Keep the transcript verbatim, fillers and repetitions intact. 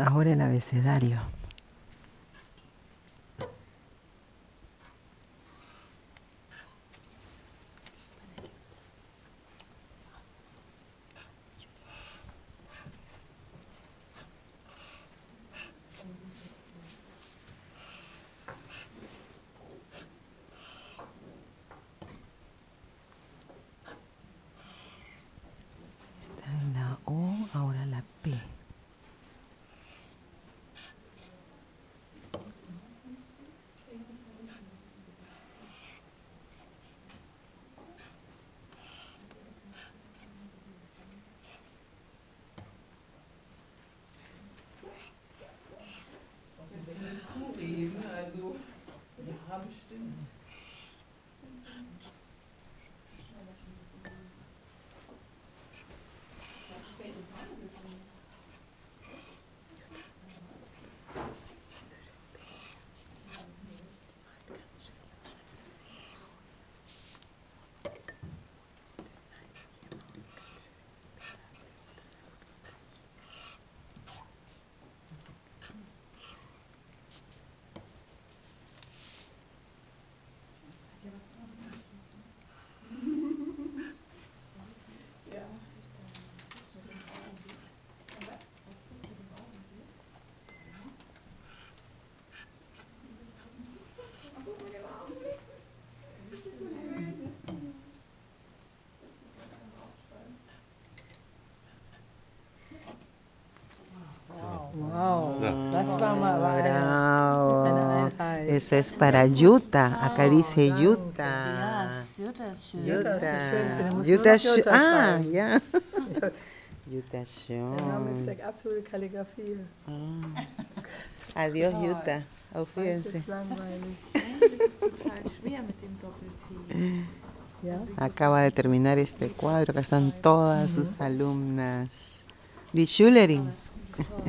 Ahora el abecedario. Esa es para Utah. Acá dice Utah. Utah. Utah. Ah, ya. Utah. Adiós, Utah. Auf Wiedersehen. Acaba de terminar este cuadro. Acá están todas sus alumnas. Die Schülerin.